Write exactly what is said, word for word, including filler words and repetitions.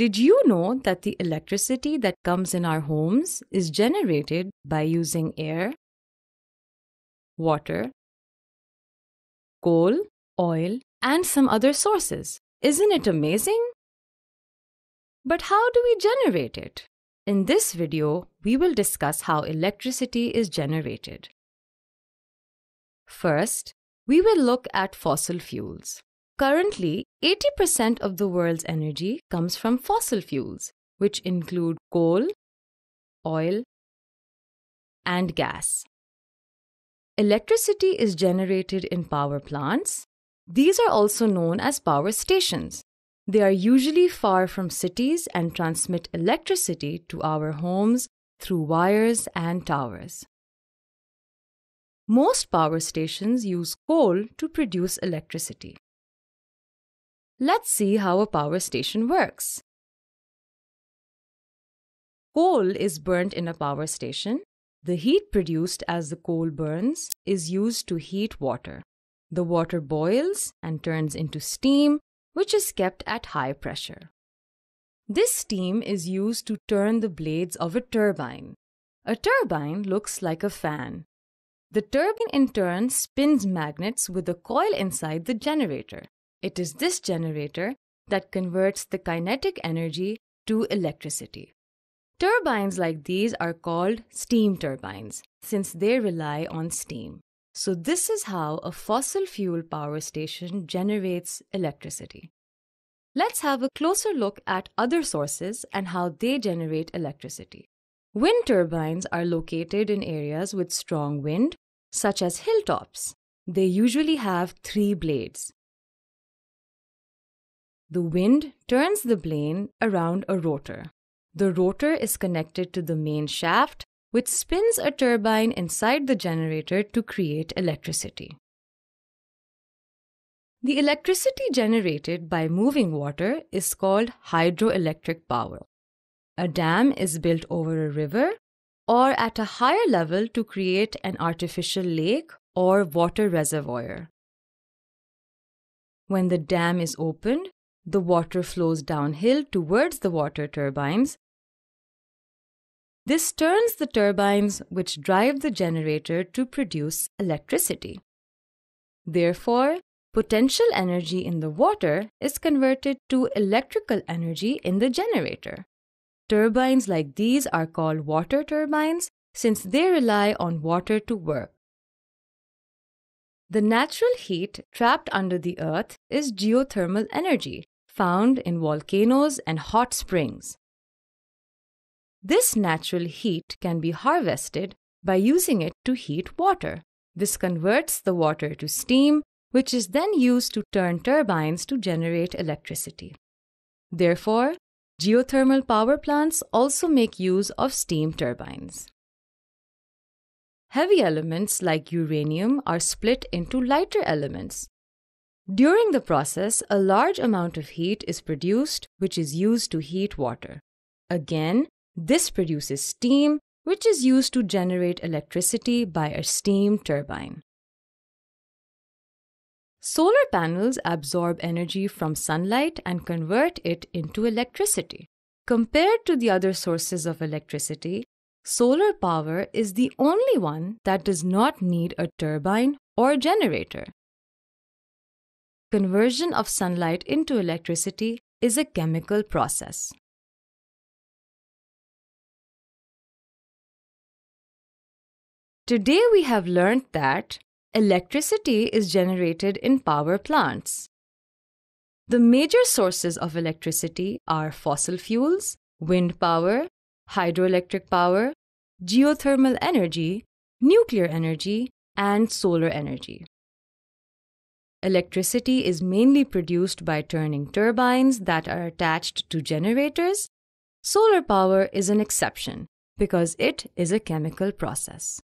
Did you know that the electricity that comes in our homes is generated by using air, water, coal, oil, and some other sources? Isn't it amazing? But how do we generate it? In this video, we will discuss how electricity is generated. First, we will look at fossil fuels. Currently, eighty percent of the world's energy comes from fossil fuels, which include coal, oil, and gas. Electricity is generated in power plants. These are also known as power stations. They are usually far from cities and transmit electricity to our homes through wires and towers. Most power stations use coal to produce electricity. Let's see how a power station works. Coal is burnt in a power station. The heat produced as the coal burns is used to heat water. The water boils and turns into steam, which is kept at high pressure. This steam is used to turn the blades of a turbine. A turbine looks like a fan. The turbine in turn spins magnets with a coil inside the generator. It is this generator that converts the kinetic energy to electricity. Turbines like these are called steam turbines since they rely on steam. So this is how a fossil fuel power station generates electricity. Let's have a closer look at other sources and how they generate electricity. Wind turbines are located in areas with strong wind, such as hilltops. They usually have three blades. The wind turns the blade around a rotor. The rotor is connected to the main shaft, which spins a turbine inside the generator to create electricity. The electricity generated by moving water is called hydroelectric power. A dam is built over a river or at a higher level to create an artificial lake or water reservoir. When the dam is opened, the water flows downhill towards the water turbines. This turns the turbines, which drive the generator to produce electricity. Therefore, potential energy in the water is converted to electrical energy in the generator. Turbines like these are called water turbines since they rely on water to work. The natural heat trapped under the earth is geothermal energy found in volcanoes and hot springs. This natural heat can be harvested by using it to heat water. This converts the water to steam, which is then used to turn turbines to generate electricity. Therefore, geothermal power plants also make use of steam turbines. Heavy elements like uranium are split into lighter elements. During the process, a large amount of heat is produced, which is used to heat water. Again, this produces steam, which is used to generate electricity by a steam turbine. Solar panels absorb energy from sunlight and convert it into electricity. Compared to the other sources of electricity, solar power is the only one that does not need a turbine or generator. Conversion of sunlight into electricity is a chemical process. Today we have learned that electricity is generated in power plants. The major sources of electricity are fossil fuels, wind power, hydroelectric power, geothermal energy, nuclear energy, and solar energy. Electricity is mainly produced by turning turbines that are attached to generators. Solar power is an exception because it is a chemical process.